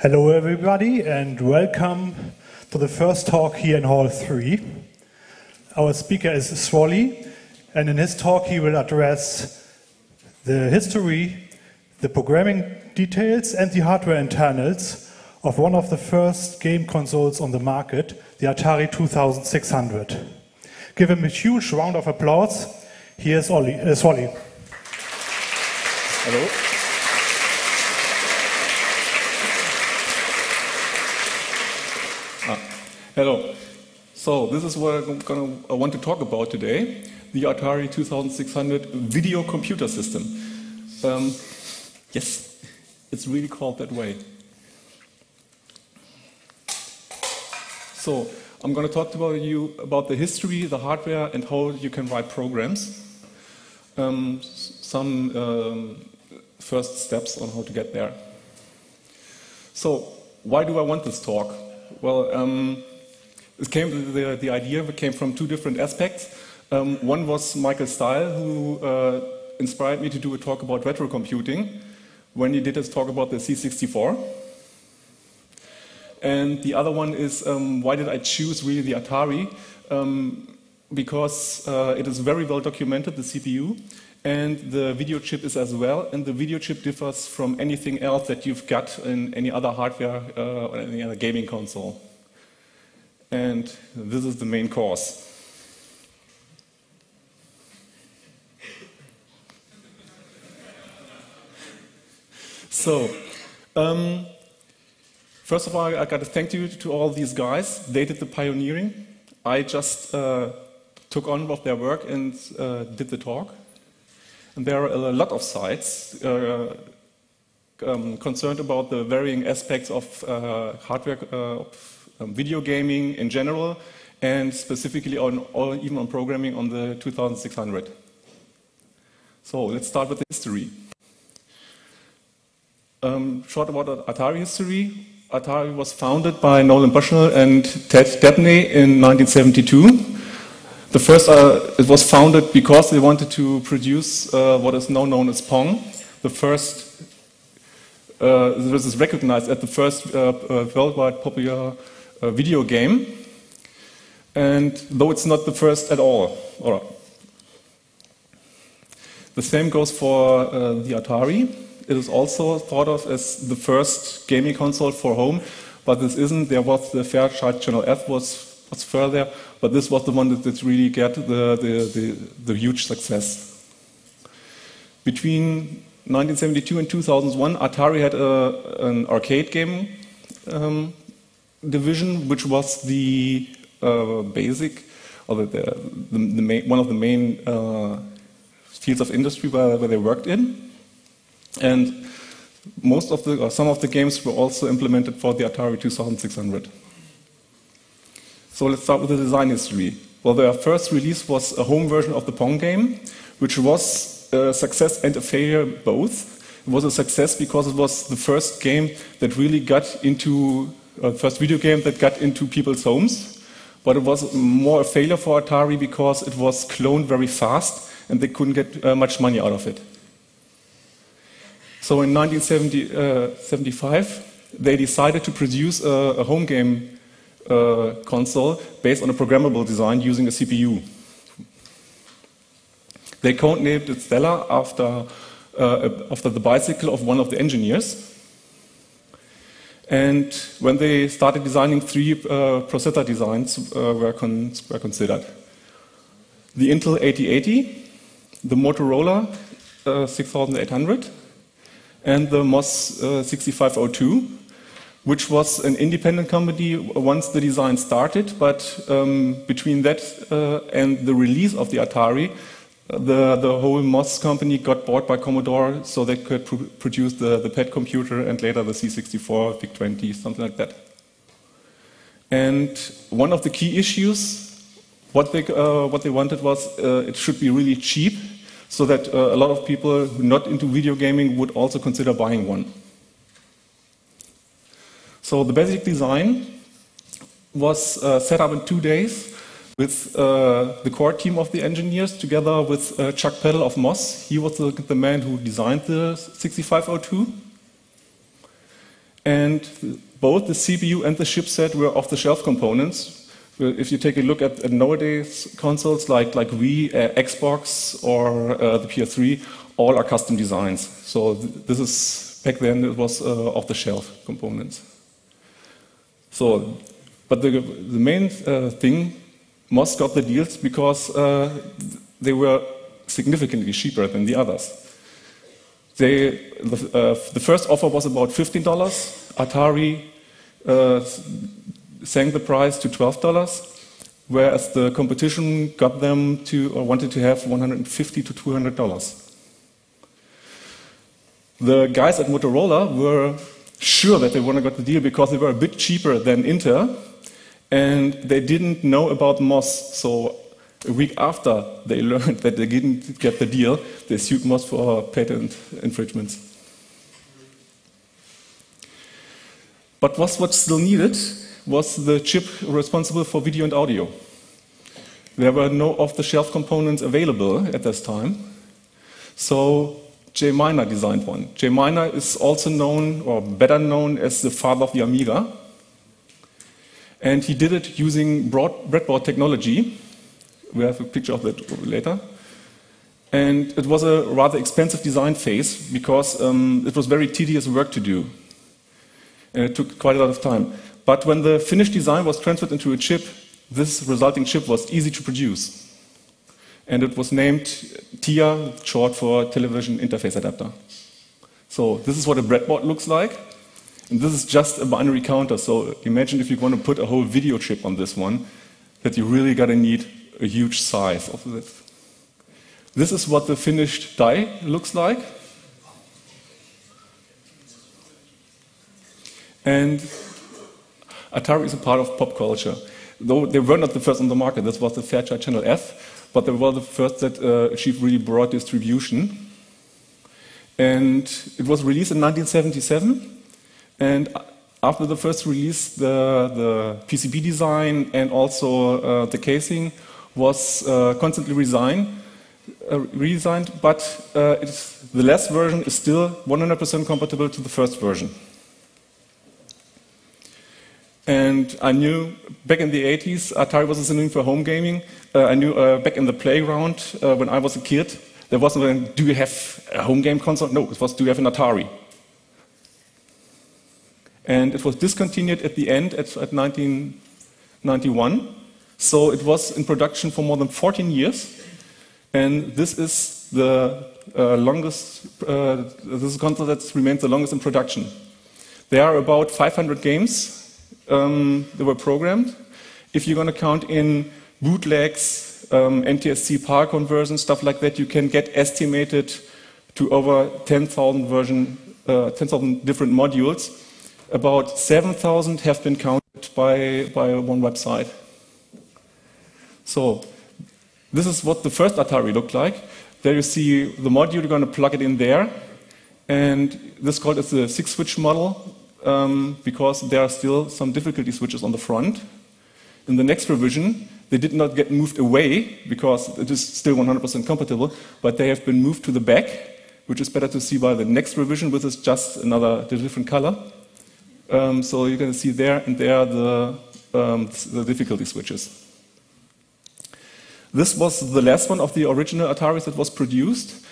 Hello everybody and welcome to the first talk here in Hall 3. Our speaker is Swally, and in his talk he will address the history, the programming details and the hardware internals of one of the first game consoles on the market, the Atari 2600. Give him a huge round of applause. Here's Swally. Hello. Hello. So this is what I want to talk about today, the Atari 2600 video computer system. Yes, it's really called that way. So I'm going to talk to you about the history, the hardware, and how you can write programs. First steps on how to get there. So why do I want this talk? Well, the idea came from two different aspects. One was Michael Steil, who inspired me to do a talk about retrocomputing when he did his talk about the C64. And the other one is why did I choose really the Atari? Because it is very well documented, the CPU, and the video chip is as well. And the video chip differs from anything else that you've got in any other hardware or any other gaming console. And this is the main course. So, first of all, I got to thank you to all these guys. They did the pioneering. I just took on of their work and did the talk. And there are a lot of sites concerned about the varying aspects of hardware. Video gaming in general, and specifically on even on programming on the 2600. So let's start with the history. Short about Atari history. Atari was founded by Nolan Bushnell and Ted Dabney in 1972. The first, it was founded because they wanted to produce what is now known as Pong, the first. This is recognized as the first worldwide popular video game, and though it's not the first at all. Right. The same goes for the Atari. It is also thought of as the first gaming console for home, but this isn't. There was the Fairchild Channel F was further, but this was the one that really got the huge success. Between 1972 and 2001, Atari had an arcade game division, which was the basic, or the main, one of the main fields of industry where they worked in, and most of the, or some of the games were also implemented for the Atari 2600. So let's start with the design history. Well, their first release was a home version of the Pong game, which was a success and a failure both. It was a success because it was the first game that really got into first video game that got into people's homes, but it was more a failure for Atari because it was cloned very fast and they couldn't get much money out of it. So in 1975, they decided to produce a home game console based on a programmable design using a CPU. They codenamed it Stella after the bicycle of one of the engineers. And when they started designing, three processor designs were considered. The Intel 8080, the Motorola 6800, and the MOS 6502, which was an independent company once the design started, but between that and the release of the Atari, the whole MOS company got bought by Commodore so they could produce the PET computer and later the C64, VIC-20, something like that. And one of the key issues, what they wanted was it should be really cheap so that a lot of people not into video gaming would also consider buying one. So the basic design was set up in 2 days with the core team of the engineers together with Chuck Peddle of MOS. He was the man who designed the 6502. and both the CPU and the chipset were off-the-shelf components. If you take a look at nowadays consoles like Wii, Xbox, or the PS3, all are custom designs. So this is, back then it was off-the-shelf components. So, but the main thing, MOS got the deals because they were significantly cheaper than the others. The first offer was about $15. Atari sank the price to $12, whereas the competition got them to, or wanted to have, $150 to $200. The guys at Motorola were sure that they wouldn't have got the deal because they were a bit cheaper than Intel, and they didn't know about MOS. So a week after they learned that they didn't get the deal, they sued MOS for patent infringements. But what was still needed was the chip responsible for video and audio. There were no off-the-shelf components available at this time, so Jay Miner designed one. Jay Miner is also known, or better known, as the father of the Amiga, and he did it using breadboard technology. We have a picture of that later. And it was a rather expensive design phase because it was very tedious work to do. And it took quite a lot of time. But when the finished design was transferred into a chip, this resulting chip was easy to produce. And it was named TIA, short for Television Interface Adapter. So this is what a breadboard looks like. And this is just a binary counter. So imagine if you want to put a whole video chip on this one, that you really got to need a huge size of this. This is what the finished die looks like. And Atari is a part of pop culture. Though they were not the first on the market, this was the Fairchild Channel F, but they were the first that achieved really broad distribution. And it was released in 1977, and after the first release, the PCB design and also the casing was constantly redesigned, but the last version is still 100% compatible to the first version. And I knew back in the 80s, Atari was a synonym for home gaming. I knew back in the playground when I was a kid, there wasn't a, do you have a home game console? No, it was, do you have an Atari? And it was discontinued at the end at 1991. So it was in production for more than 14 years. And this is the longest, this is a console that's remained the longest in production. There are about 500 games that were programmed. If you're going to count in bootlegs, NTSC PAL conversions, stuff like that, you can get estimated to over 10,000 different modules. About 7,000 have been counted by one website. So this is what the first Atari looked like. There you see the module, you're going to plug it in there. And this is called the 6-switch model because there are still some difficulty switches on the front. In the next revision, they did not get moved away because it is still 100% compatible, but they have been moved to the back, which is better to see by the next revision, which is just another different color. So you're going to see there and there the difficulty switches. This was the last one of the original Ataris that was produced.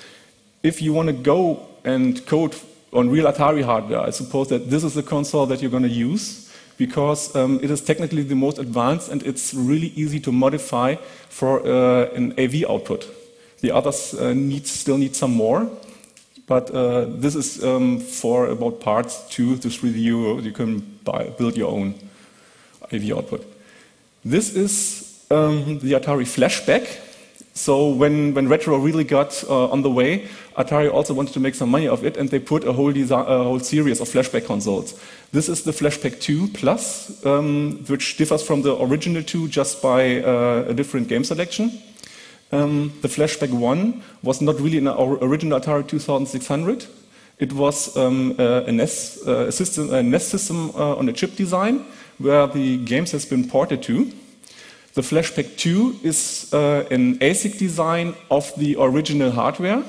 If you want to go and code on real Atari hardware, I suppose that this is the console that you're going to use because it is technically the most advanced and it's really easy to modify for an AV output. The others still need some more. But this is for about parts €2 to €3. You can build your own AV output. This is the Atari Flashback. So when retro really got on the way, Atari also wanted to make some money off it, and they put a whole series of Flashback consoles. This is the Flashback 2 Plus, which differs from the original 2 just by a different game selection. The Flashback 1 was not really an original Atari 2600. It was a NES system on a chip design where the games has been ported to. The Flashback 2 is an ASIC design of the original hardware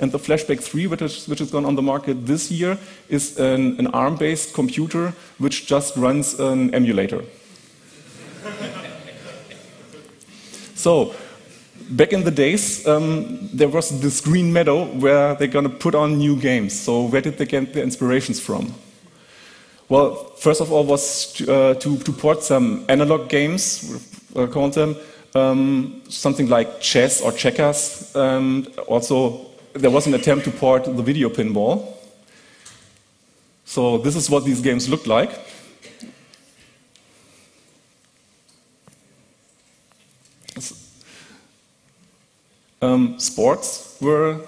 And the Flashback 3, which has gone on the market this year, is an ARM-based computer which just runs an emulator. So, back in the days, there was this green meadow where they're going to put on new games. So where did they get the inspirations from? Well, first of all was to port some analog games, call them, something like chess or checkers. Also, there was an attempt to port the video pinball. So this is what these games looked like. Sports were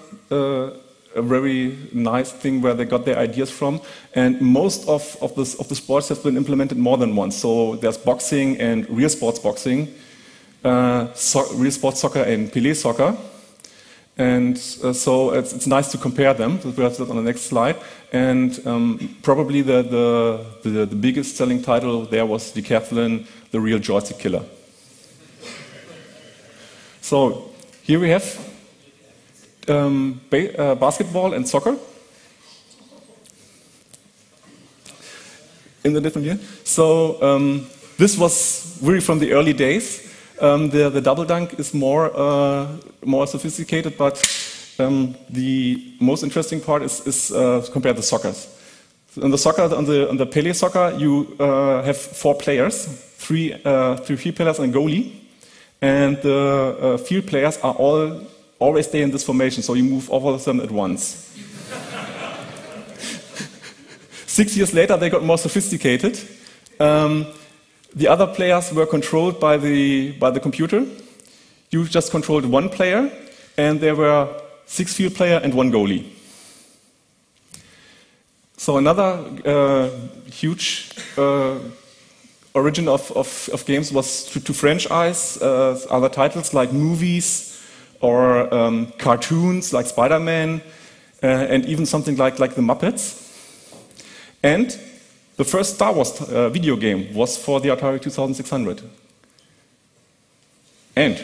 a very nice thing where they got their ideas from, and most of the sports have been implemented more than once. So there's boxing and real sports boxing, real sports soccer and Pelé soccer, and so it's nice to compare them. We'll have that on the next slide. And probably the biggest selling title there was Decathlon, the real joystick killer. So. Here we have basketball and soccer in the different year. So this was really from the early days. The double dunk is more sophisticated, but the most interesting part is compared to soccer. In the soccer, on the Pelé soccer, you have four players, three field players and a goalie. And the field players are always stay in this formation, so you move all of them at once. 6 years later, they got more sophisticated. The other players were controlled by the computer. You just controlled one player, and there were 6 field players and one goalie. So another huge origin of games was to franchise other titles like movies or cartoons like Spider-Man and even something like the Muppets. And the first Star Wars video game was for the Atari 2600. And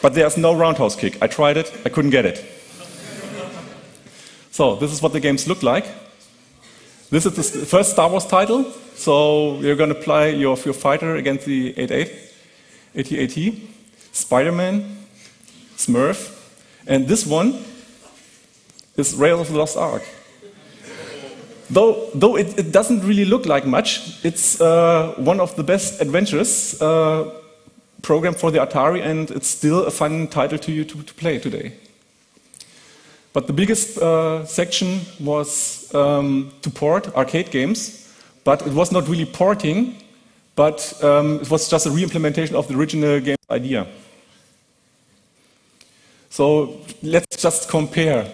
but there's no roundhouse kick. I tried it, I couldn't get it. So this is what the games look like. This is the first Star Wars title. So you're going to play your fighter against the 8080, Spider-Man, Smurf, and this one is Raiders of the Lost Ark. Though it doesn't really look like much, it's one of the best adventures programmed for the Atari, and it's still a fun title to play today. But the biggest section was to port arcade games, but it was not really porting, but it was just a re-implementation of the original game idea. So let's just compare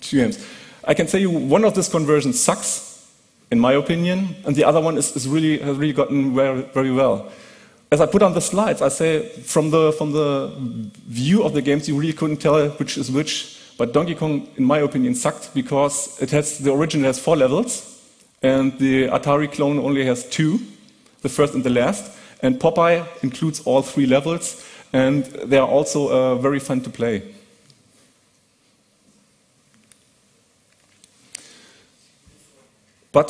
two games. I can tell you one of these conversions sucks, in my opinion, and the other one has really gotten very well. As I put on the slides, I say from the view of the games, you really couldn't tell which is which. But Donkey Kong, in my opinion, sucked because the original has 4 levels, and the Atari clone only has 2, the first and the last. And Popeye includes all 3 levels, and they are also very fun to play. But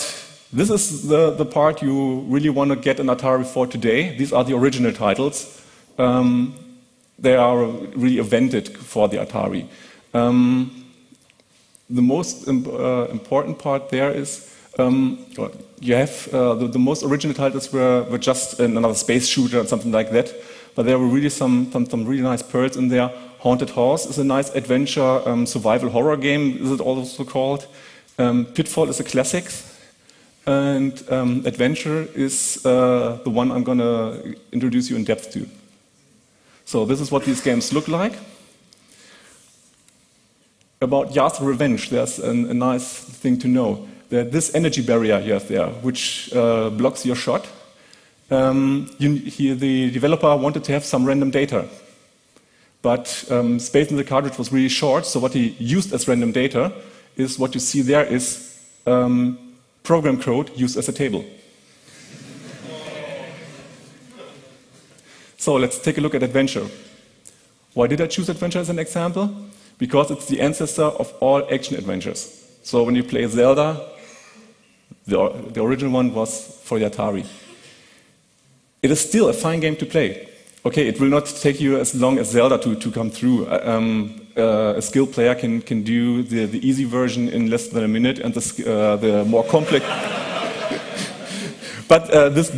this is the part you really want to get an Atari for today. These are the original titles. They are really invented for the Atari. The most important part there is you have the most original titles were just another space shooter or something like that, but there were really some really nice pearls in there. Haunted House is a nice adventure survival horror game, is it also called. Pitfall is a classic, and Adventure is the one I'm going to introduce you in depth to. So this is what these games look like. About Yas Revenge, there's a nice thing to know. This energy barrier you have there, which blocks your shot. The developer wanted to have some random data. But space in the cartridge was really short, so what he used as random data is what you see there is program code used as a table. So let's take a look at Adventure. Why did I choose Adventure as an example? Because it's the ancestor of all action adventures. So when you play Zelda, the original one was for the Atari. It is still a fine game to play. Okay, it will not take you as long as Zelda to come through. A skilled player can do the easy version in less than a minute, and the more complex... But this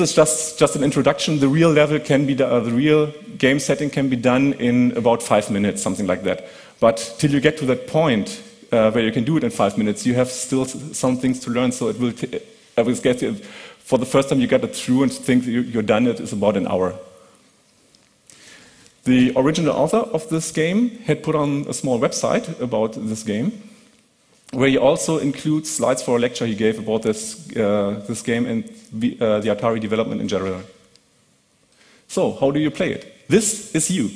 is just an introduction. The real level can be the real game setting can be done in about 5 minutes, something like that. But till you get to that point where you can do it in 5 minutes, you have still some things to learn. So it will get you, for the first time you get it through and think you're done. It is about an hour. The original author of this game had put on a small website about this game, where he also includes slides for a lecture he gave about this game and the Atari development in general. So, how do you play it? This is you.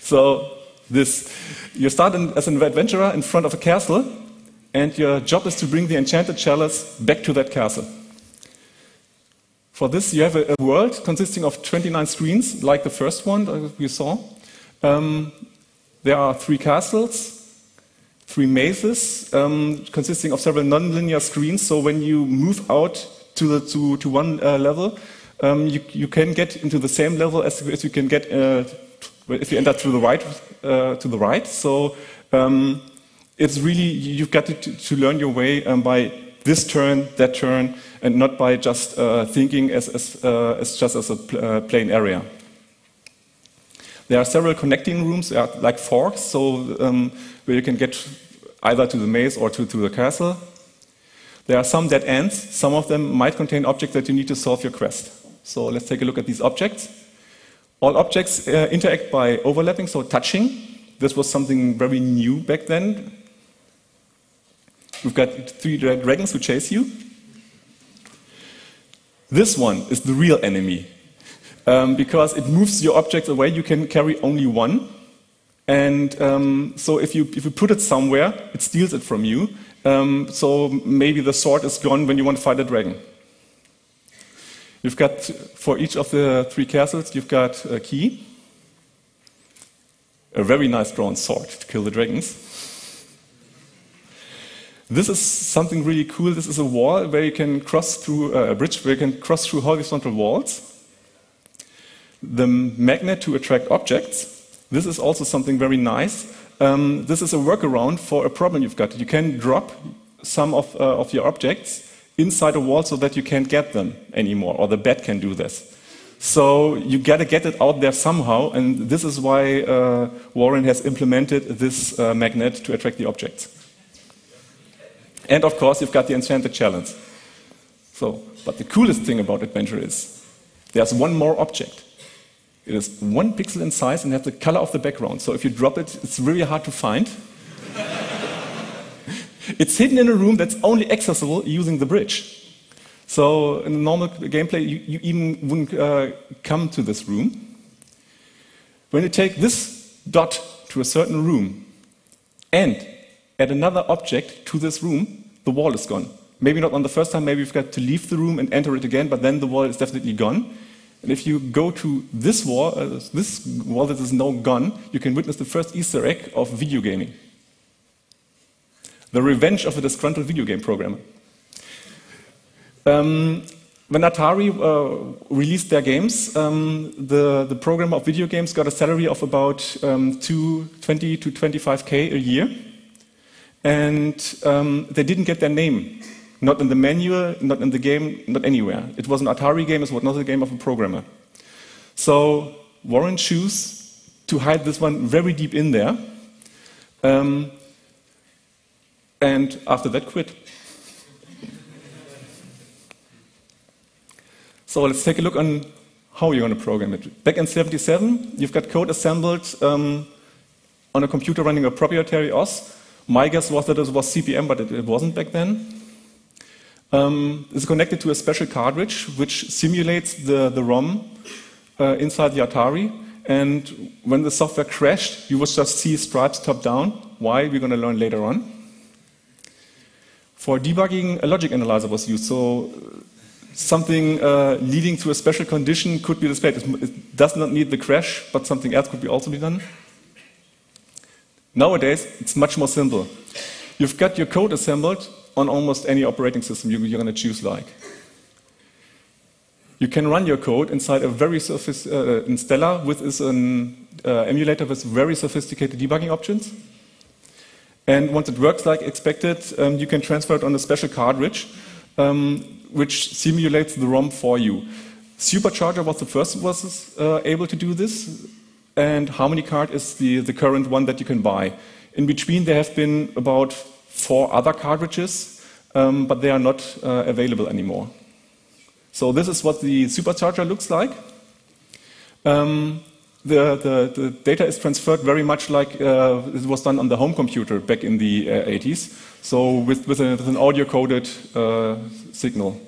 So, you start as an adventurer in front of a castle, and your job is to bring the enchanted chalice back to that castle. For this, you have a world consisting of 29 screens, like the first one that we saw. There are 3 castles, 3 mazes, consisting of several non-linear screens. So when you move out to one level, you can get into the same level as you can get if you enter through the right. So it's really you've got to learn your way by this turn, that turn, and not by just thinking as just a plain area. There are several connecting rooms, like forks, so where you can get either to the maze or to the castle. There are some dead ends. Some of them might contain objects that you need to solve your quest. So let's take a look at these objects. All objects interact by overlapping, so touching. This was something very new back then. We've got 3 dragons who chase you. This one is the real enemy. Because it moves your objects away, you can carry only one, and so if you put it somewhere, it steals it from you. So maybe the sword is gone when you want to fight a dragon. You've got for each of the 3 castles, you've got a key, a very nice drawn sword to kill the dragons. This is something really cool. This is a wall where you can cross through a bridge where you can cross through horizontal walls. The magnet to attract objects. This is also something very nice. This is a workaround for a problem you've got. You can drop some of your objects inside a wall so that you can't get them anymore, or the bat can do this. So you gotta get it out there somehow, and this is why Warren has implemented this magnet to attract the objects. And of course, you've got the enchanted challenge. So, but the coolest thing about Adventure is there's one more object. It is 1 pixel in size and has the color of the background. So if you drop it, it's really hard to find. It's hidden in a room that's only accessible using the bridge. So in the normal gameplay, you even wouldn't come to this room. When you take this dot to a certain room and add another object to this room, the wall is gone. Maybe not on the first time, maybe you've got to leave the room and enter it again, but then the wall is definitely gone. And if you go to this wall that is now gone, you can witness the first Easter egg of video gaming. The revenge of a disgruntled video game programmer. When Atari released their games, the programmer of video games got a salary of about 20 to 25K a year. And they didn't get their name. Not in the manual, not in the game, not anywhere. It was an Atari game, it was not a game of a programmer. So Warren chose to hide this one very deep in there, and after that quit. So let's take a look on how you're going to program it. Back in '77, you've got code assembled on a computer running a proprietary OS. My guess was that it was CPM, but it wasn't back then. It's connected to a special cartridge which simulates the ROM inside the Atari, and when the software crashed, you would just see stripes top down. Why, we're going to learn later on. For debugging, a logic analyzer was used, so something leading to a special condition could be displayed. It does not need the crash, but something else could be also be done. Nowadays, it's much more simple. You've got your code assembled on almost any operating system you're going to choose like. You can run your code inside a very sophisticated, in Stella, with is an emulator with very sophisticated debugging options. And once it works like expected, you can transfer it on a special cartridge, which simulates the ROM for you. Supercharger was the first that was able to do this, and Harmony Card is the current one that you can buy. In between, there have been about 4 other cartridges, but they are not available anymore. So this is what the Supercharger looks like. The data is transferred very much like it was done on the home computer back in the 80s, so with an audio-coded signal.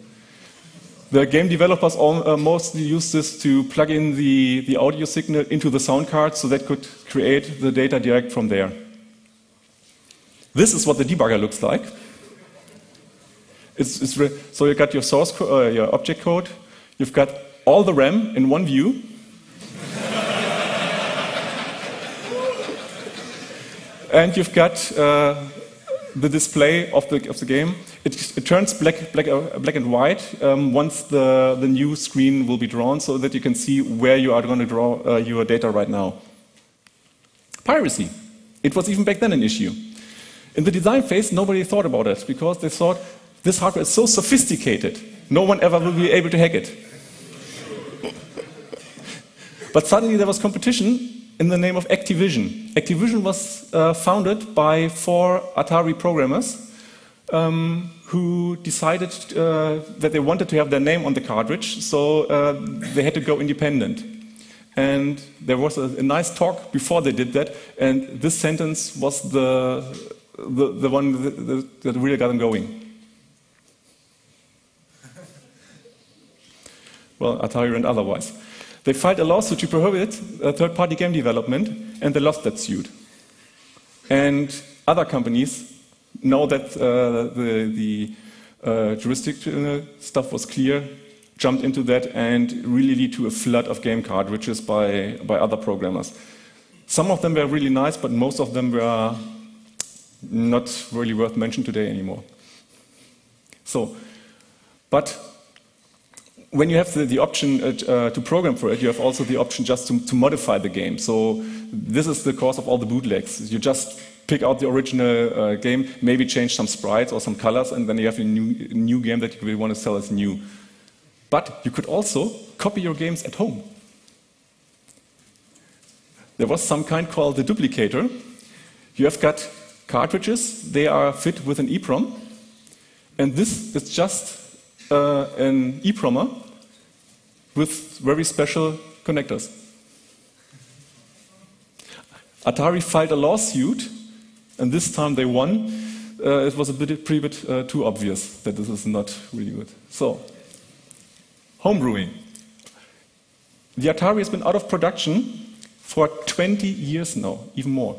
The game developers mostly used this to plug in the audio signal into the sound card, so that could create the data direct from there. This is what the debugger looks like. So you've got your source, your object code, you've got all the RAM in one view. And you've got the display of the game. It turns black and white once the new screen will be drawn, so that you can see where you are going to draw your data right now. Piracy. It was even back then an issue. In the design phase, nobody thought about it, because they thought, this hardware is so sophisticated, no one ever will be able to hack it. But suddenly there was competition in the name of Activision. Activision was founded by 4 Atari programmers who decided that they wanted to have their name on the cartridge, so they had to go independent. And there was a nice talk before they did that, and this sentence was the one that really got them going. Well, Atari and otherwise. They filed a lawsuit to prohibit third-party game development, and they lost that suit. And other companies, now that the jurisdictional stuff was clear, jumped into that and really led to a flood of game cartridges by other programmers. Some of them were really nice, but most of them were not really worth mentioning today anymore. So, but when you have the option to program for it, you have also the option just to modify the game. So this is the cause of all the bootlegs. You just pick out the original game, maybe change some sprites or some colors, and then you have a new game that you really want to sell as new. But you could also copy your games at home. There was some kind called the duplicator. You have got cartridges. They are fit with an EEPROM. And this is just an EEPROMer with very special connectors. Atari filed a lawsuit, and this time they won. It was pretty bit too obvious that this is not really good. So, homebrewing. The Atari has been out of production for 20 years now, even more.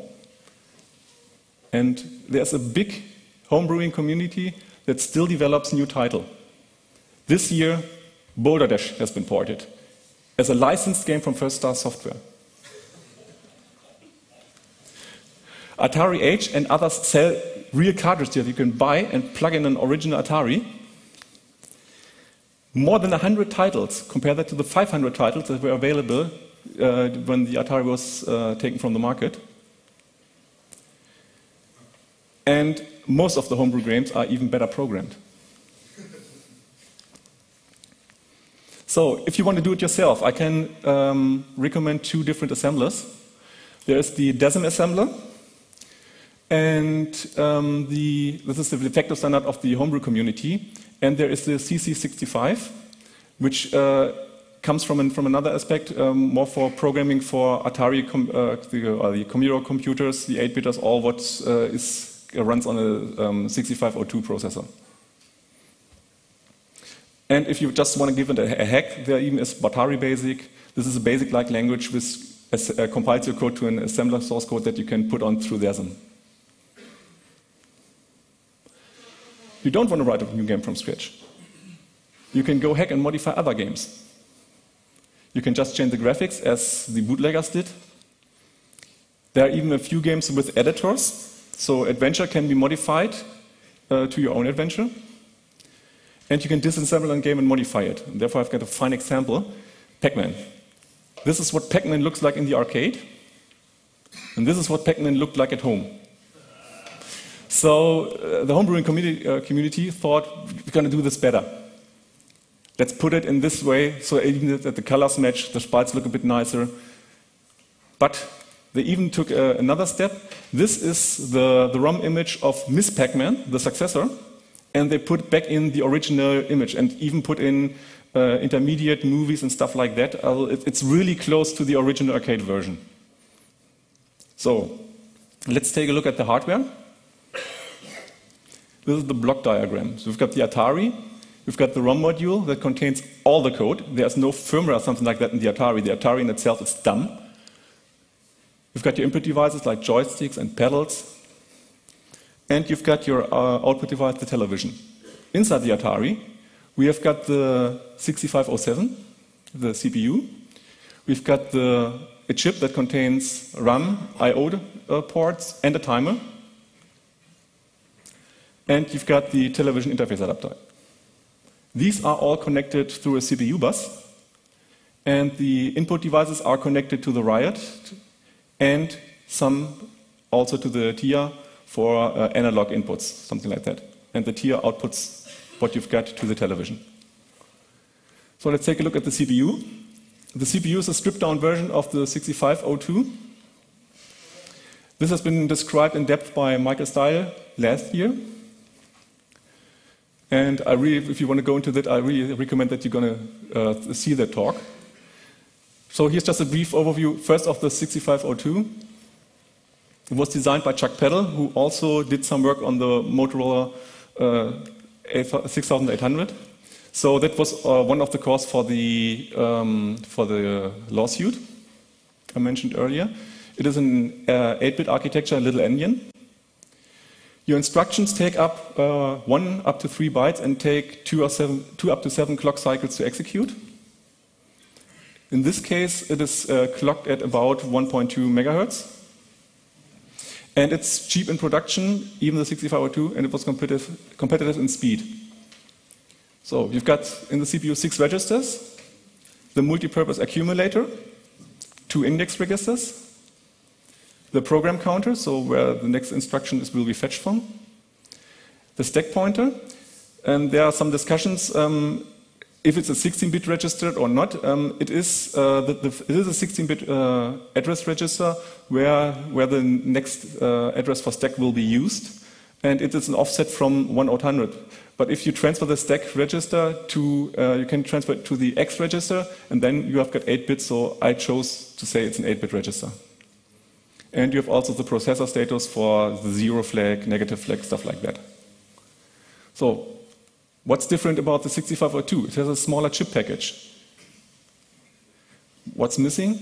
And there's a big homebrewing community that still develops new titles. This year, Boulder Dash has been ported as a licensed game from First Star Software. Atari H and others sell real cartridges that you can buy and plug in an original Atari. More than 100 titles. Compare that to the 500 titles that were available when the Atari was taken from the market. And most of the homebrew games are even better programmed. So, if you want to do it yourself, I can recommend 2 different assemblers. There's the DESM assembler, and this is the de facto standard of the homebrew community. And there is the CC65, which comes from another aspect, more for programming for Atari, the Commodore computers, the 8-biters, all what runs on a 6502 processor. And if you just want to give it a hack, there even is Batari Basic. This is a basic-like language which compiles your code to an assembler source code that you can put on through DESM. You don't want to write a new game from scratch. you can go hack and modify other games. You can just change the graphics as the bootleggers did. There are even a few games with editors, so Adventure can be modified to your own adventure. And you can disassemble a game and modify it. And therefore, I've got a fine example, Pac-Man. This is what Pac-Man looks like in the arcade. And this is what Pac-Man looked like at home. So the homebrewing community thought, we're going to do this better. Let's put it in this way, so even that the colors match, the sprites look a bit nicer. But they even took another step. This is the ROM image of Miss Pac-Man, the successor. And they put back in the original image and even put in intermediate movies and stuff like that. It's really close to the original arcade version. So let's take a look at the hardware. This is the block diagram. So we've got the Atari, we've got the ROM module that contains all the code. There's no firmware or something like that in the Atari. The Atari in itself is dumb. You've got your input devices like joysticks and pedals. And you've got your output device, the television. Inside the Atari, we have got the 6507, the CPU. We've got a chip that contains RAM, I/O ports, and a timer. And you've got the television interface adapter. These are all connected through a CPU bus. And the input devices are connected to the RIOT and some also to the TIA for analog inputs, something like that. And the TIA outputs what you've got to the television. So let's take a look at the CPU. The CPU is a stripped-down version of the 6502. This has been described in depth by Michael Steil last year. And I really, if you want to go into that, I really recommend that you're going to see that talk. So here's just a brief overview, first of the 6502. It was designed by Chuck Peddle, who also did some work on the Motorola 6800. So that was one of the cause for the lawsuit I mentioned earlier. It is an 8-bit architecture, little endian. Your instructions take up 1 up to 3 bytes and take 2 up to 7 clock cycles to execute. In this case, it is clocked at about 1.2 megahertz. And it's cheap in production, even the 6502, and it was competitive in speed. So you've got in the CPU 6 registers, the multipurpose accumulator, 2 index registers, the program counter, so where the next instruction will be fetched from, the stack pointer, and there are some discussions if it's a 16-bit registered or not. It is a 16-bit address register where the next address for stack will be used, and it is an offset from 1/800. But if you transfer the stack register to, you can transfer it to the X register, and then you have got 8 bits, so I chose to say it's an 8-bit register. And you have also the processor status for the 0 flag, negative flag, stuff like that. So what's different about the 6502? It has a smaller chip package. What's missing?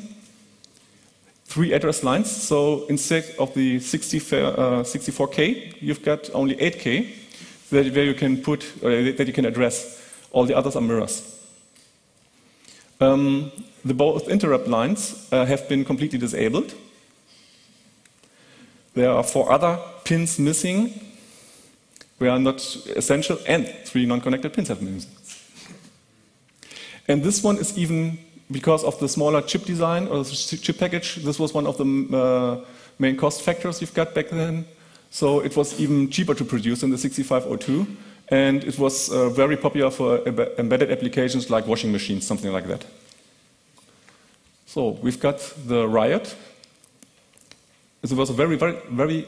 3 address lines. So instead of the 64K, you've got only 8K that you can address. All the others are mirrors. Both interrupt lines have been completely disabled. There are 4 other pins missing. They are not essential, and 3 non-connected pins have been missing. And this one is even, because of the smaller chip design or chip package, this was one of the main cost factors you've got back then. So it was even cheaper to produce than the 6502, and it was very popular for embedded applications like washing machines, something like that. So we've got the RIOT. It was a very, very, very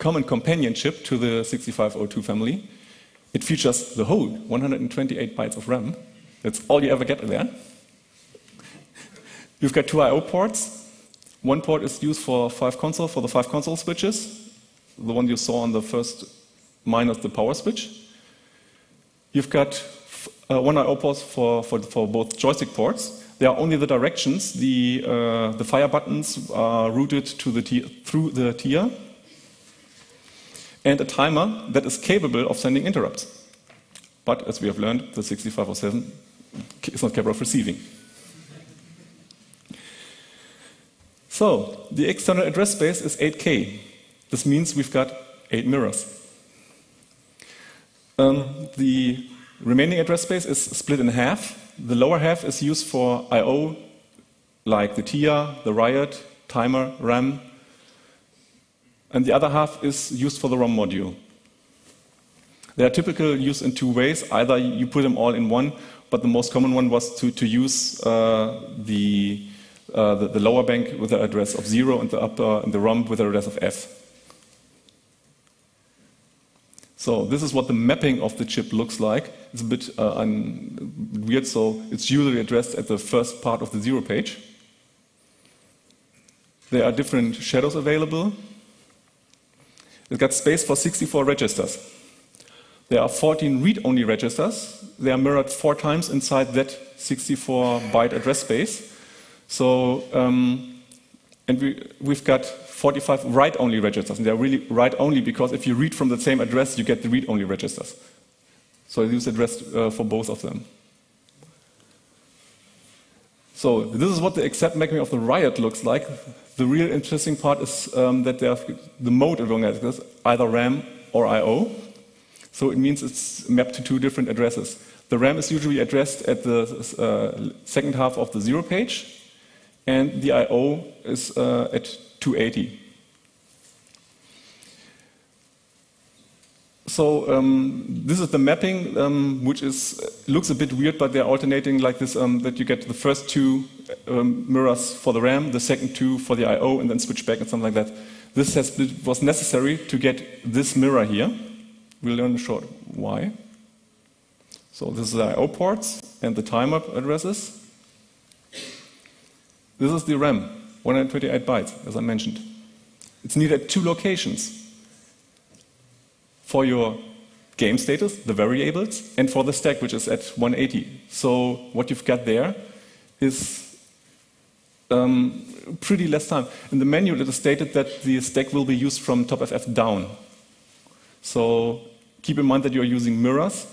common companion chip to the 6502 family. It features the whole 128 bytes of RAM. That's all you ever get there. You've got 2 I/O ports. 1 port is used for the 5 console switches, the one you saw on the first minus the power switch. You've got 1 I/O port for both joystick ports. There are only the directions. The fire buttons are routed to the through the TIA, and a timer that is capable of sending interrupts. But as we have learned, the 6507 is not capable of receiving. So the external address space is 8K. This means we've got 8 mirrors. The remaining address space is split in half. The lower half is used for I/O, like the TIA, the RIOT, timer, RAM, and the other half is used for the ROM module. They are typically used in two ways. Either you put them all in one, but the most common one was to use the lower bank with the address of 0 and the upper and the ROM with the address of F. So this is what the mapping of the chip looks like. It's a bit weird, so it's usually addressed at the first part of the 0 page. There are different shadows available. It's got space for 64 registers. There are 14 read-only registers. They are mirrored 4 times inside that 64-byte address space. So, and we've got 45 write-only registers, and they're really write-only because if you read from the same address, you get the read-only registers. So I use address for both of them. So this is what the accept mapping of the RIOT looks like. The real interesting part is that they have the mode along this, either RAM or I/O. So it means it's mapped to 2 different addresses. The RAM is usually addressed at the second half of the 0 page, and the I/O is at 280. So this is the mapping, which looks a bit weird, but they're alternating like this, that you get the first 2 mirrors for the RAM, the second 2 for the I/O, and then switch back and something like that. This was necessary to get this mirror here. We'll learn in short why. So this is the I/O ports and the timer addresses. This is the RAM, 128 bytes, as I mentioned. It's needed at 2 locations. For your game status, the variables, and for the stack, which is at 180. So what you've got there is pretty less time. In the manual, it is stated that the stack will be used from top FF down. So keep in mind that you're using mirrors,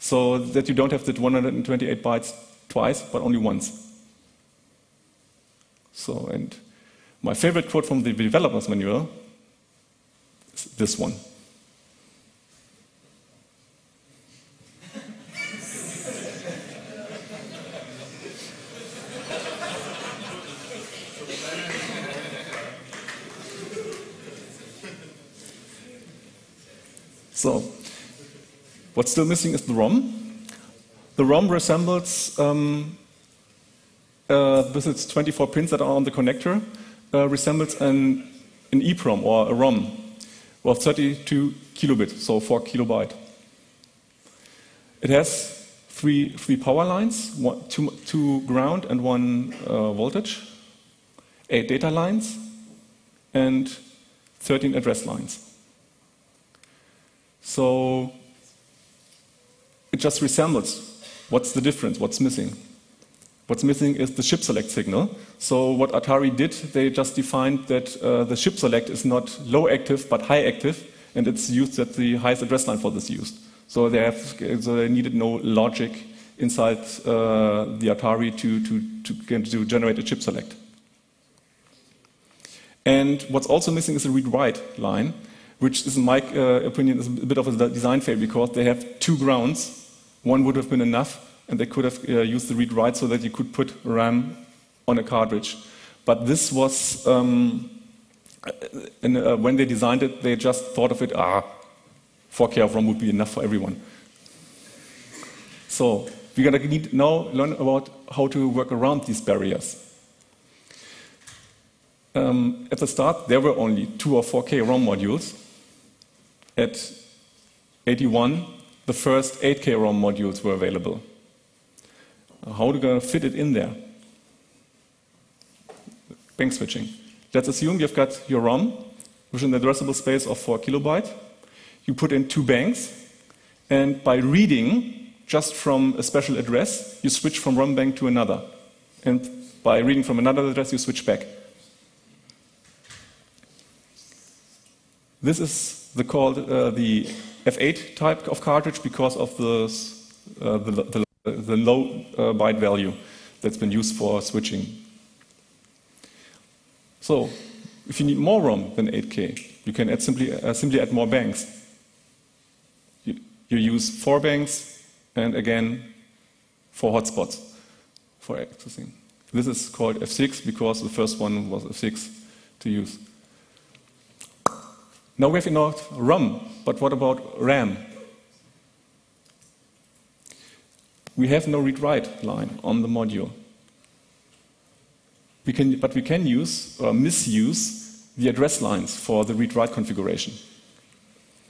so that you don't have that 128 bytes twice, but only once. So, and my favorite quote from the developer's manual is this one. So, what's still missing is the ROM. The ROM resembles, with its 24 pins that are on the connector, resembles an EEPROM or a ROM of 32 kilobit, so 4 kilobyte. It has three power lines, two ground and 1 voltage, 8 data lines, and 13 address lines. So it just resembles. What's the difference? What's missing? What's missing is the chip select signal. So what Atari did, they just defined that the chip select is not low active but high active, and it's used at the highest address line for this used. So they needed no logic inside the Atari to generate a chip select. And what's also missing is a read-write line, which is, in my opinion, is a bit of a design fail because they have 2 grounds. 1 would have been enough, and they could have used the read-write so that you could put RAM on a cartridge. But this was, when they designed it, they just thought of it, 4K of ROM would be enough for everyone. So we're going to need now learn about how to work around these barriers. At the start, there were only 2 or 4K ROM modules. At 81, the first 8K ROM modules were available. How are we going to fit it in there? Bank switching. Let's assume you've got your ROM, which is an addressable space of 4 kilobyte. You put in 2 banks, and by reading just from a special address, you switch from ROM bank to another. And by reading from another address, you switch back. This is the F8 type of cartridge because of the low byte value that's been used for switching. So, if you need more ROM than 8K, you can add simply add more banks. You use 4 banks and again 4 hotspots for accessing. This is called F6 because the first one was F6 to use. Now we have enough ROM, but what about RAM? We have no read-write line on the module. But we can use or misuse the address lines for the read-write configuration.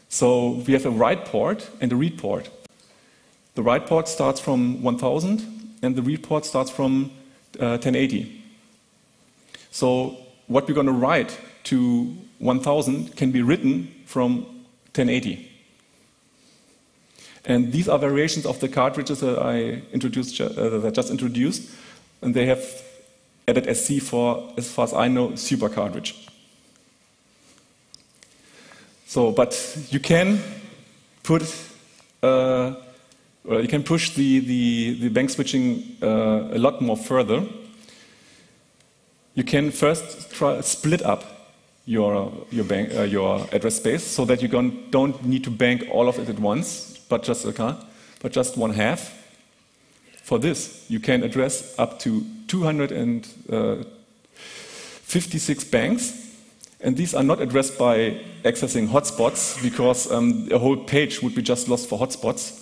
So we have a write port and a read port. The write port starts from 1000 and the read port starts from 1080. So what we're going to write to 1000 can be written from 1080. And these are variations of the cartridges that I just introduced, and they have added SC for, as far as I know, super cartridge. So, but you can put, well, you can push the bank switching a lot more further. You can first try split up your address space so that you don't need to bank all of it at once, but just one half. For this, you can address up to 256 banks, and these are not addressed by accessing hotspots because a whole page would be just lost for hotspots.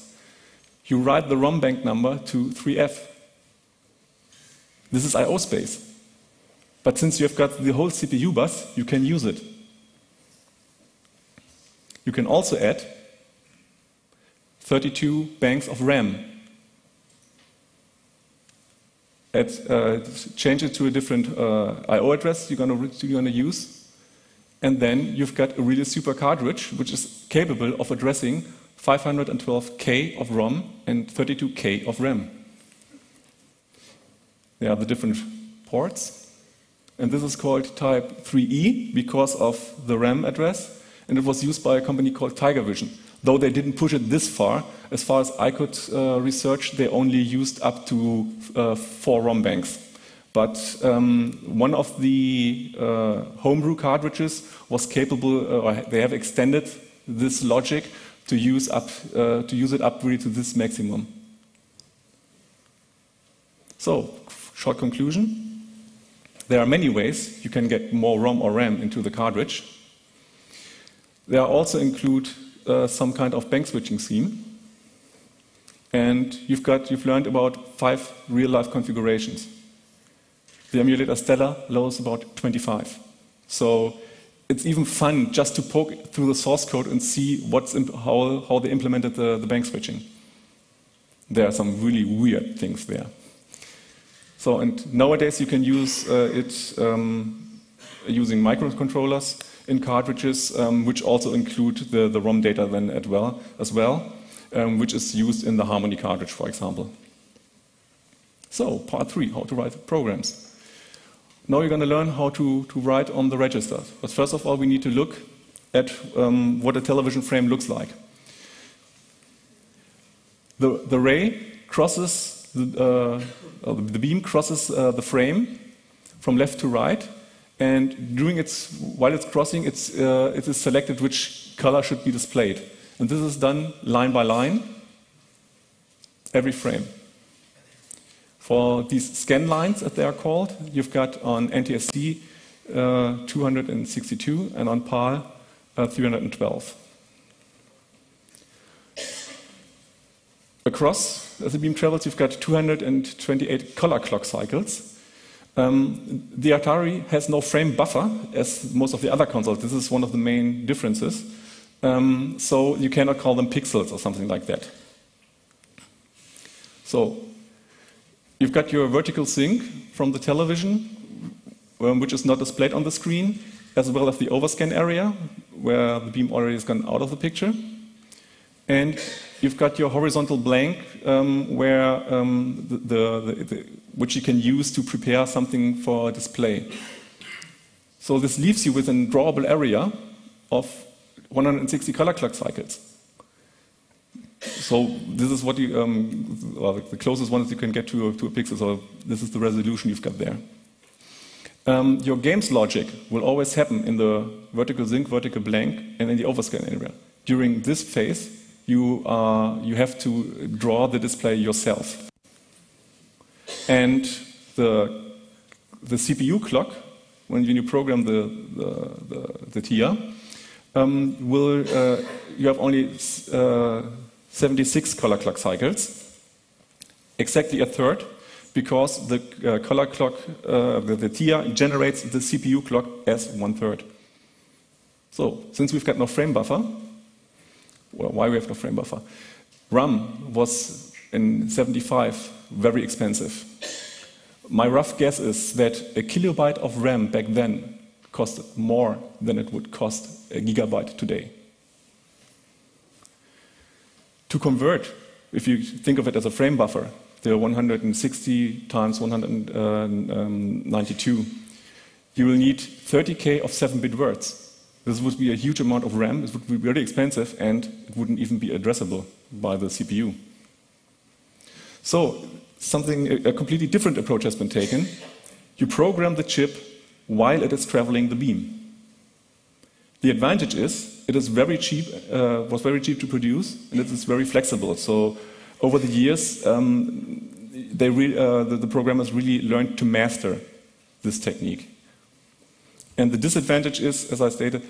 You write the ROM bank number to 3F. This is I/O space, but since you have got the whole CPU bus, you can use it. You can also add 32 banks of RAM. Change it to a different I/O address you're going to use, and then you've got a really super cartridge which is capable of addressing 512K of ROM and 32K of RAM. There are the different ports, and this is called type 3E because of the RAM address, and it was used by a company called Tiger Vision. Though they didn't push it this far as I could research, they only used up to 4 ROM banks. But one of the homebrew cartridges was capable, or they have extended this logic to use it up really to this maximum. So, short conclusion: there are many ways you can get more ROM or RAM into the cartridge. There also include some kind of bank switching scheme, and you've learned about 5 real-life configurations. The emulator Stella loads about 25, so it's even fun just to poke through the source code and see how they implemented the bank switching. There are some really weird things there. So, and nowadays you can use it using microcontrollers in cartridges, which also include the ROM data then as well, which is used in the Harmony cartridge, for example. So, part 3, how to write programs. Now you're going to learn how to write on the register. But first of all, we need to look at what a television frame looks like. The ray crosses, the beam crosses the frame from left to right, and while it's crossing, it is selected which color should be displayed. And this is done line by line, every frame. For these scan lines, as they are called, you've got on NTSC 262 and on PAL 312. Across, as the beam travels, you've got 228 color clock cycles. The Atari has no frame buffer, as most of the other consoles. This is one of the main differences. So you cannot call them pixels or something like that. So you've got your vertical sync from the television, which is not displayed on the screen, as well as the overscan area, where the beam already has gone out of the picture. And you've got your horizontal blank, which you can use to prepare something for display. So this leaves you with a drawable area of 160 color clock cycles. So this is what you, well, the closest one is you can get to a pixel, so this is the resolution you've got there. Your game's logic will always happen in the vertical sync, vertical blank, and in the overscan area. During this phase, you have to draw the display yourself. And the CPU clock, when you program the TIA, you have only 76 color clock cycles, exactly a third, because the color clock, the TIA generates the CPU clock as one third. So, since we've got no frame buffer, well, why we have no frame buffer? RAM was in 75 very expensive. My rough guess is that a kilobyte of RAM back then costed more than it would cost a gigabyte today. To convert, if you think of it as a frame buffer, the 160 times 192, you will need 30K of 7-bit words. This would be a huge amount of RAM, it would be very expensive, and it wouldn't even be addressable by the CPU. So, a completely different approach has been taken. You program the chip while it is traveling the beam. The advantage is, it is very cheap, was very cheap to produce, and it is very flexible. So, over the years, the programmers really learned to master this technique. And the disadvantage is, as I stated,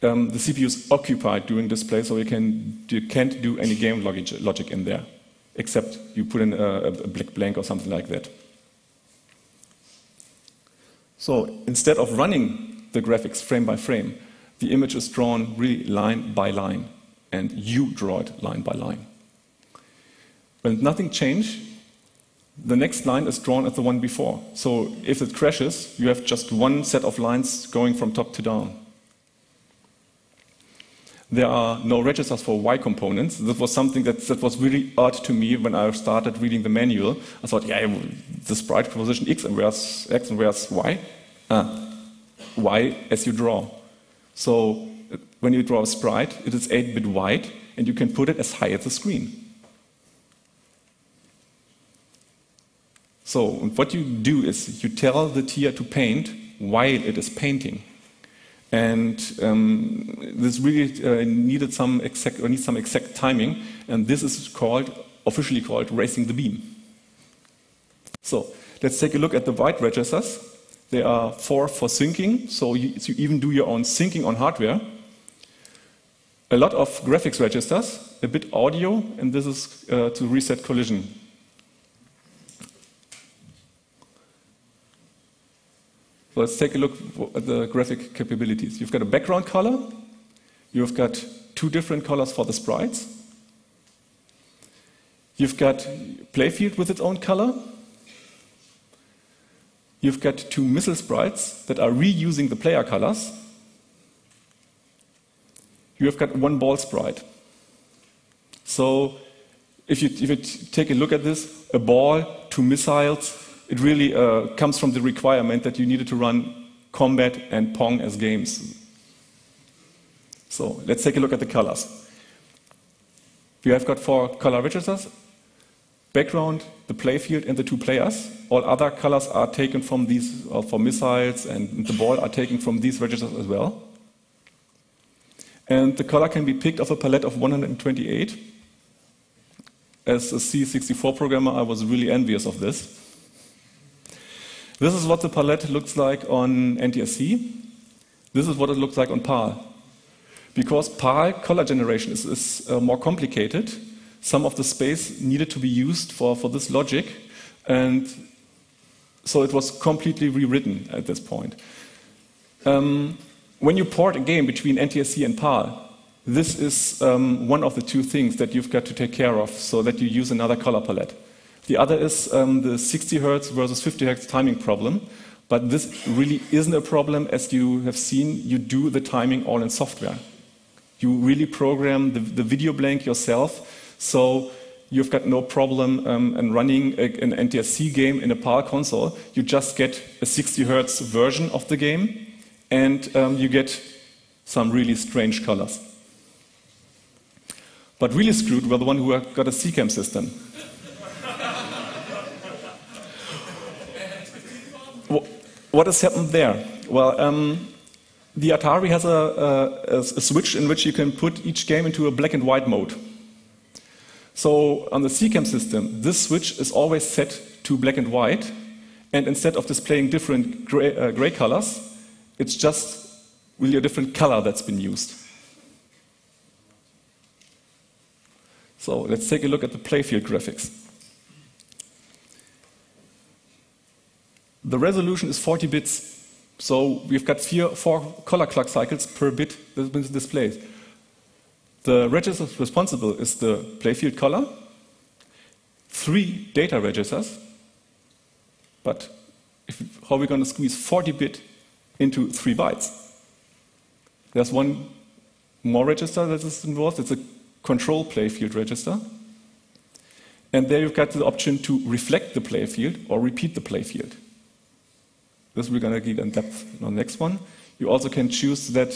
the CPU is occupied during this play, so you can't do any game logic in there, except you put in a blank or something like that. So instead of running the graphics frame by frame, the image is drawn really line by line, and you draw it line by line. When nothing changed, the next line is drawn as the one before. So if it crashes, you have just one set of lines going from top to down. There are no registers for Y components. This was something that was really odd to me when I started reading the manual. I thought, yeah, the sprite position X and where's X and where's Y? Y as you draw. So when you draw a sprite, it is 8-bit wide, and you can put it as high as the screen. So what you do is you tell the TIA to paint while it is painting, and this really needs some exact timing, and this is officially called racing the beam. So let's take a look at the white registers. There are 4 for syncing, so you even do your own syncing on hardware. A lot of graphics registers, a bit audio, and this is to reset collision. Let's take a look at the graphic capabilities. You've got a background color, you've got 2 different colors for the sprites, you've got playfield with its own color, you've got 2 missile sprites that are reusing the player colors, you have got 1 ball sprite. So if you take a look at this, a ball, 2 missiles, it really comes from the requirement that you needed to run Combat and Pong as games. So let's take a look at the colors. We have got 4 color registers, background, the playfield, and the 2 players. All other colors are taken from these, for missiles and the ball are taken from these registers as well. And the color can be picked off a palette of 128. As a C64 programmer, I was really envious of this. This is what the palette looks like on NTSC. This is what it looks like on PAL. Because PAL color generation is more complicated, some of the space needed to be used for this logic, and so it was completely rewritten at this point. When you port a game between NTSC and PAL, this is one of the 2 things that you've got to take care of so that you use another color palette. The other is the 60 Hz versus 50 Hz timing problem, but this really isn't a problem. As you have seen, you do the timing all in software. You really program the video blank yourself, so you've got no problem in running an NTSC game in a PAL console. You just get a 60 Hz version of the game, and you get some really strange colors. But really screwed were the one who got a CCAM system. What has happened there? Well, the Atari has a switch in which you can put each game into a black and white mode. So on the CCAM system, this switch is always set to black and white, and instead of displaying different gray colors, it's just really a different color that's been used. So let's take a look at the playfield graphics. The resolution is 40 bits, so we've got four color clock cycles per bit that's been displayed. The register responsible is the playfield color, 3 data registers, but how are we going to squeeze 40 bit into 3 bytes? There's one more register that is involved, it's a control playfield register. And there you've got the option to reflect the playfield or repeat the playfield. This we're going to get in depth on the next one. You also can choose that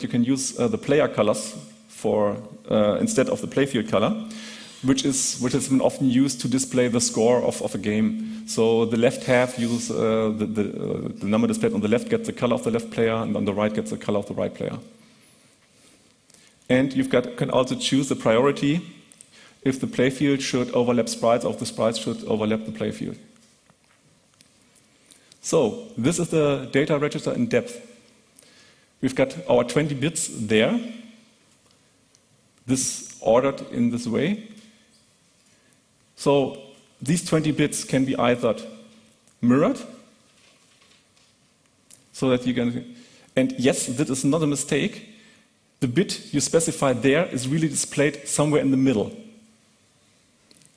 you can use the player colors for instead of the playfield color, which has been often used to display the score of a game. So the left half uses the number displayed on the left gets the color of the left player, and on the right gets the color of the right player. And you can also choose the priority if the playfield should overlap sprites or if the sprites should overlap the playfield. So this is the data register in depth. We've got our 20 bits there, this ordered in this way. So these 20 bits can be either mirrored, so that you can, and yes, this is not a mistake. The bit you specify there is really displayed somewhere in the middle.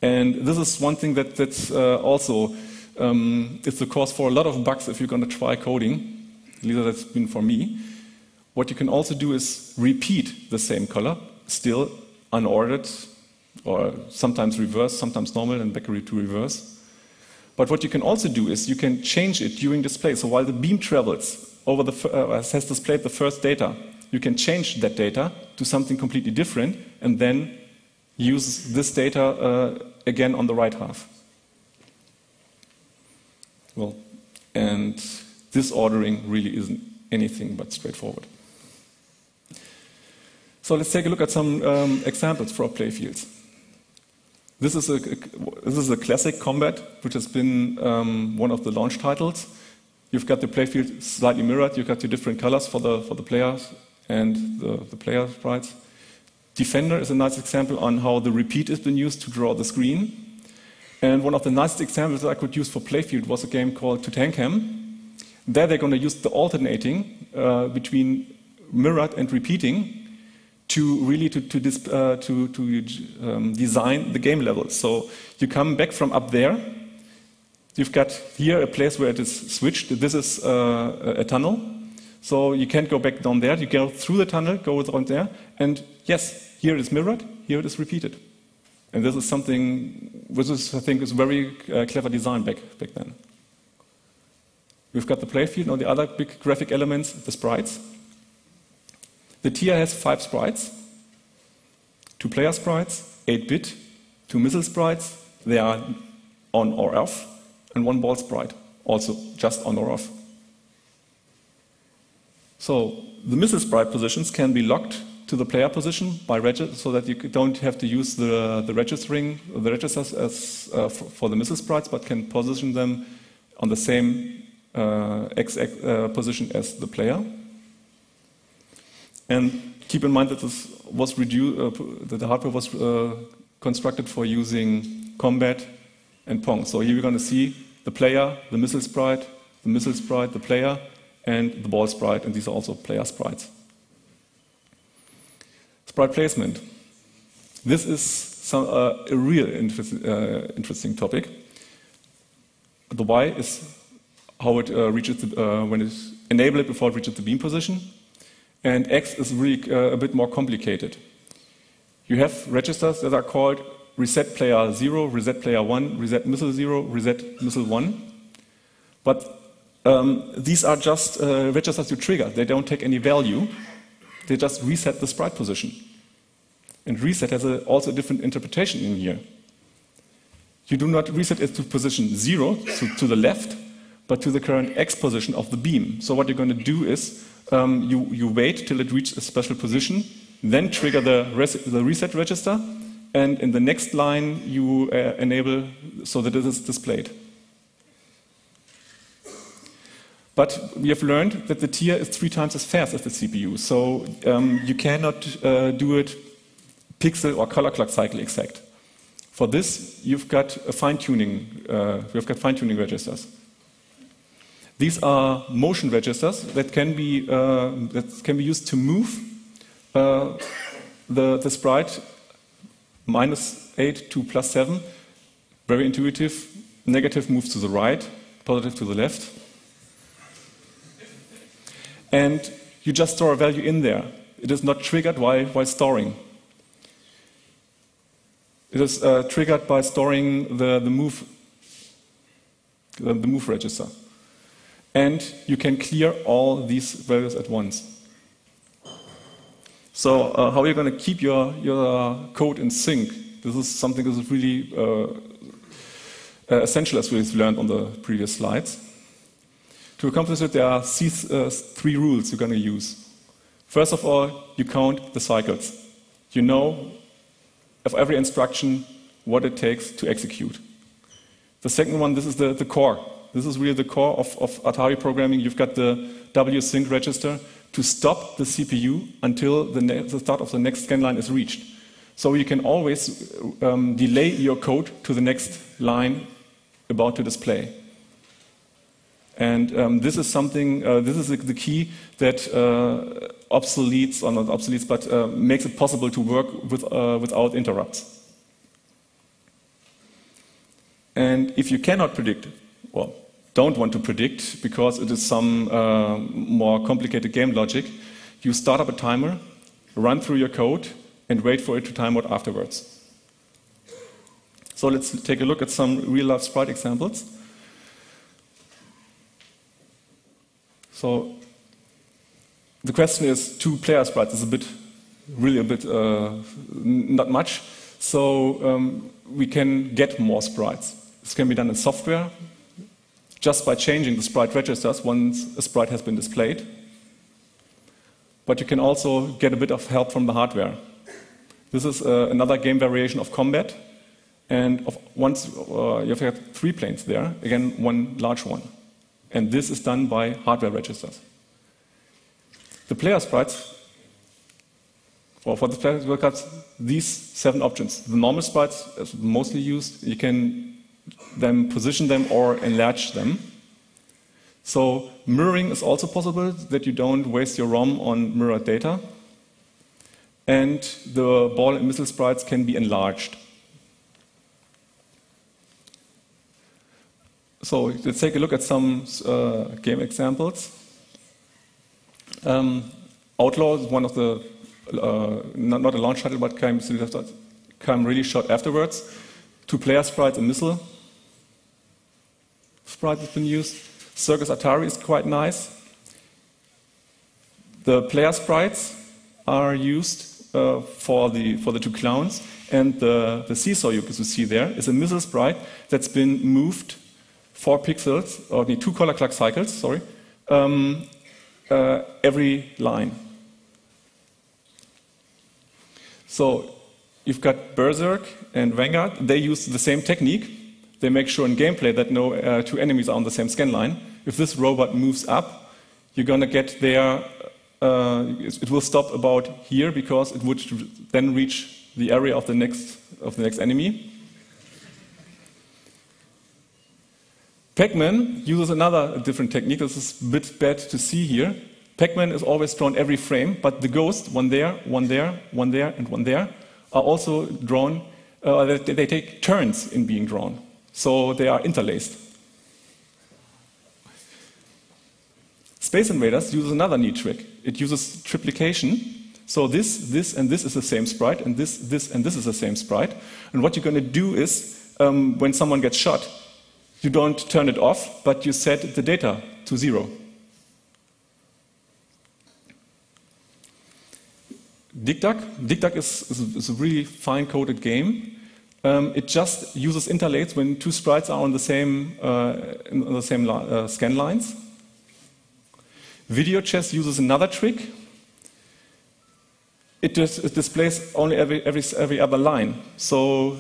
And this is one thing that's also it's the cause for a lot of bugs if you're going to try coding, at least that's been for me. What you can also do is repeat the same color, still unordered, or sometimes reverse, sometimes normal, and back to reverse. But what you can also do is you can change it during display. So while the beam travels over has displayed the first data, you can change that data to something completely different and then use this data again on the right half. Well, and this ordering really isn't anything but straightforward. So let's take a look at some examples for playfields. This is a classic Combat, which has been one of the launch titles. You've got the playfield slightly mirrored. You've got two different colors for the players and the player sprites. Defender is a nice example on how the repeat has been used to draw the screen. And one of the nicest examples that I could use for playfield was a game called Tutankhamun. There they're going to use the alternating between mirrored and repeating to really design the game level. So you come back from up there. You've got here a place where it is switched. This is a tunnel. So you can't go back down there. You go through the tunnel, go down there. And yes, here it is mirrored. Here it is repeated. And this is something which is, I think, is very clever design back then. We've got the playfield and the other big graphic elements, the sprites. The tier has 5 sprites, 2 player sprites, 8-bit, 2 missile sprites, they are on or off, and 1 ball sprite, also just on or off. So the missile sprite positions can be locked to the player position by register, so that you don't have to use the registers as for the missile sprites, but can position them on the same position as the player. And keep in mind that this was that the hardware was constructed for using Combat and Pong. So here we're going to see the player, the missile sprite, the player, and the ball sprite, and these are also player sprites. Sprite placement. This is a real interesting topic. The Y is how it reaches when it's enabled before it reaches the beam position, and X is really a bit more complicated. You have registers that are called reset player 0, reset player 1, reset missile 0, reset missile 1, but these are just registers you trigger. They don't take any value. They just reset the sprite position. And reset has a, also a different interpretation in here. You do not reset it to position 0, so to the left, but to the current X position of the beam. So what you're going to do is you wait till it reaches a special position, then trigger the reset register, and in the next line you enable so that it is displayed. But we have learned that the tier is 3 times as fast as the CPU, so you cannot do it pixel or color clock cycle exact. For this, you've got a fine-tuning. We've got fine-tuning registers. These are motion registers that can be used to move the sprite -8 to +7. Very intuitive. Negative moves to the right, positive to the left. And you just store a value in there. It is not triggered while storing. It is triggered by storing the move register. And you can clear all these values at once. So how are you going to keep your code in sync? This is something that is really essential, as we've learned on the previous slides. To accomplish it, there are three rules you're going to use. First of all, you count the cycles. You know of every instruction what it takes to execute. The second one, this is the core. This is really the core of Atari programming. You've got the W-Sync register to stop the CPU until the start of the next scan line is reached. So you can always delay your code to the next line about to display. And this is something, this is the key that obsoletes, or not obsoletes, but makes it possible to work with, without interrupts. And if you cannot predict, well, don't want to predict because it is some more complicated game logic, you start up a timer, run through your code, and wait for it to time out afterwards. So let's take a look at some real-life sprite examples. So the question is, 2-player sprites is a bit, really a bit, not much. So we can get more sprites. This can be done in software just by changing the sprite registers once a sprite has been displayed. But you can also get a bit of help from the hardware. This is another game variation of Combat. And once you've got 3 planes there, again, one large one. And this is done by hardware registers. The player sprites, well, for the player workouts, these 7 options. The normal sprites is mostly used. You can then position them or enlarge them. So mirroring is also possible, that you don't waste your ROM on mirrored data. And the ball and missile sprites can be enlarged. So let's take a look at some game examples. Outlaw is one of the, not a launch title, but came really short afterwards. 2-player sprites and missile sprite has been used. Circus Atari is quite nice. The player sprites are used for the 2 clowns, and the seesaw you can see there is a missile sprite that's been moved 4 pixels, or 2 color clock cycles, sorry, every line. So you've got Berzerk and Vanguard. They use the same technique. They make sure in gameplay that no 2 enemies are on the same scan line. If this robot moves up, you're going to get there. It will stop about here because it would then reach the area of the next enemy. Pac-Man uses another different technique. This is a bit bad to see here. Pac-Man is always drawn every frame, but the ghosts, one there, and one there, are also drawn. They take turns in being drawn, so they are interlaced. Space Invaders uses another neat trick. It uses triplication. So this, and this is the same sprite, and this, and this is the same sprite. And what you're going to do is, when someone gets shot, you don't turn it off, but you set the data to 0. Dig Dug. Dig Dug is a really fine-coded game. It just uses interlates when two sprites are on the same scan lines. Video chess uses another trick. It displays only every other line. So,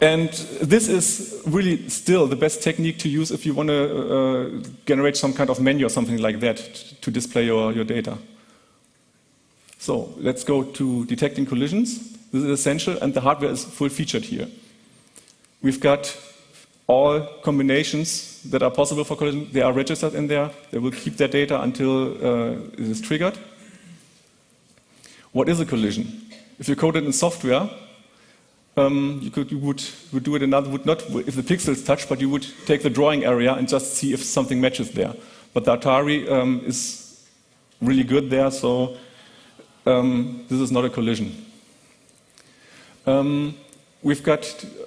and this is really still the best technique to use if you want to generate some kind of menu or something like that to display your data. So let's go to detecting collisions. This is essential, and the hardware is full-featured here. We've got all combinations that are possible for collision. They are registered in there. They will keep their data until it is triggered. What is a collision? If you code it in software, you would do it another would not if the pixels touch, but you would take the drawing area and just see if something matches there. But the Atari is really good there, so this is not a collision. We've got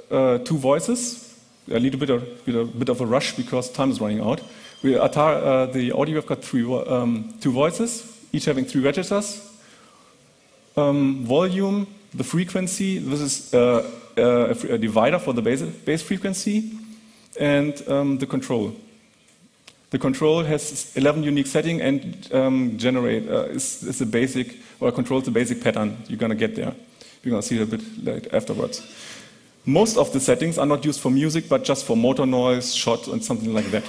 two voices. A little bit of a rush because time is running out. The audio, we've got two voices, each having three registers. Volume, the frequency, this is a divider for the base frequency, and the control. The control has 11 unique settings and is a basic, or controls the basic pattern you're going to get there. You're going to see it a bit later afterwards. Most of the settings are not used for music, but just for motor noise, shot, and something like that.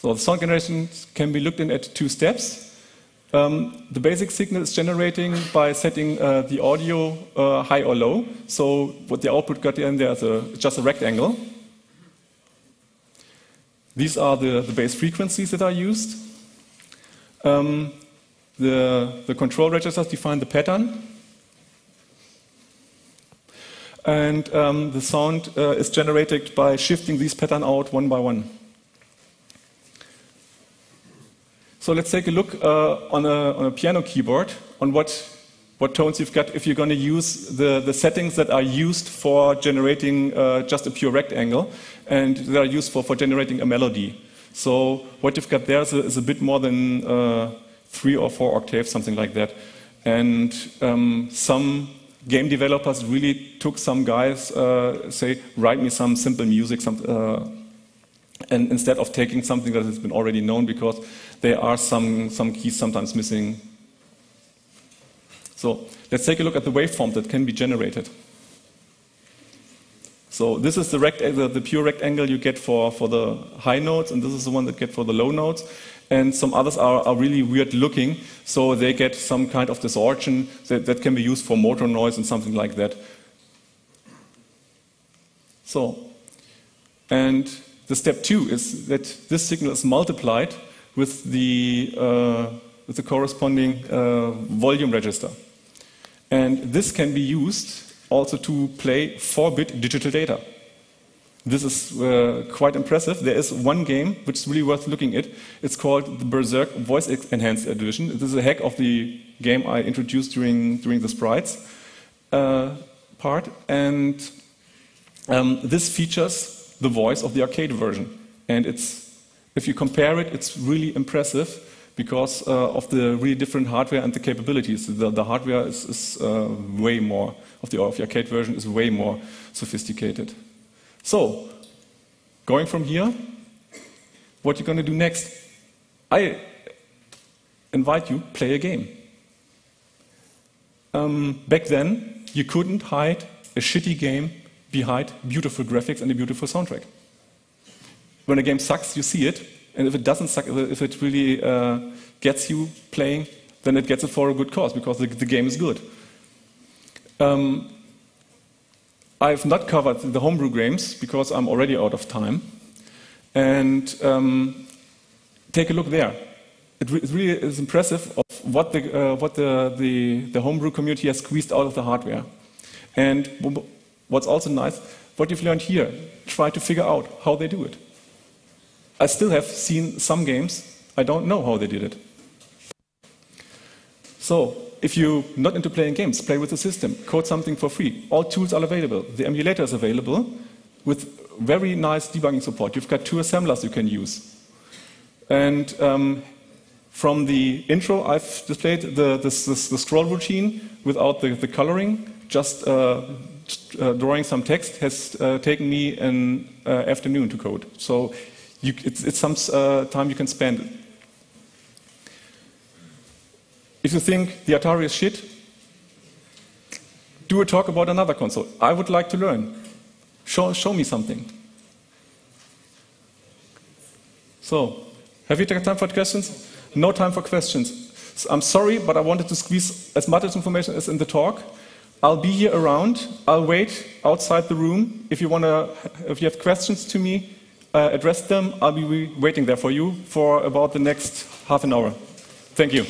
So the sound generation can be looked in at two steps. The basic signal is generating by setting the audio high or low. So what the output got in there is just a rectangle. These are the base frequencies that are used. The control registers define the pattern. And the sound is generated by shifting these patterns out one by one. So let's take a look on a piano keyboard on what tones you've got if you're going to use the settings that are used for generating just a pure rectangle and that are used for generating a melody. So what you've got there is a bit more than 3 or 4 octaves, something like that. And some game developers really took some guys, say, write me some simple music, and instead of taking something that has been already known, because there are some keys sometimes missing. So let's take a look at the waveform that can be generated. So this is the pure rectangle you get for the high notes, and this is the one that you get for the low notes. And some others are really weird looking, so they get some kind of distortion that can be used for motor noise and something like that. So, and the step 2 is that this signal is multiplied with the corresponding volume register. And this can be used also to play 4-bit digital data. This is quite impressive. There is one game which is really worth looking at. It's called the Berzerk Voice Enhanced Edition. This is a hack of the game I introduced during the sprites part. And this features the voice of the arcade version. And if you compare it, it's really impressive because of the really different hardware and the capabilities. The hardware is way more, of the arcade version is way more sophisticated. So, going from here, what you're going to do next, I invite you, play a game. Back then, you couldn't hide a shitty game behind beautiful graphics and a beautiful soundtrack. When a game sucks, you see it, and if it doesn't suck, if it really gets you playing, then it gets it for a good cause, because the game is good. I've not covered the homebrew games because I'm already out of time. And take a look there. It really is impressive of what the homebrew community has squeezed out of the hardware. And what's also nice, what you've learned here, try to figure out how they do it. I still have seen some games, I don't know how they did it. So, if you're not into playing games, play with the system. Code something for free. All tools are available. The emulator is available with very nice debugging support. You've got two assemblers you can use. And From the intro, I've displayed the scroll routine without the coloring. Just drawing some text has taken me an afternoon to code. So it's some time you can spend. If you think the Atari is shit, do a talk about another console. I would like to learn. Show me something. So, have you taken time for questions? No time for questions. So I'm sorry, but I wanted to squeeze as much information as in the talk. I'll be here around. I'll wait outside the room. If you have questions to me, address them. I'll be waiting there for you for about the next half an hour. Thank you.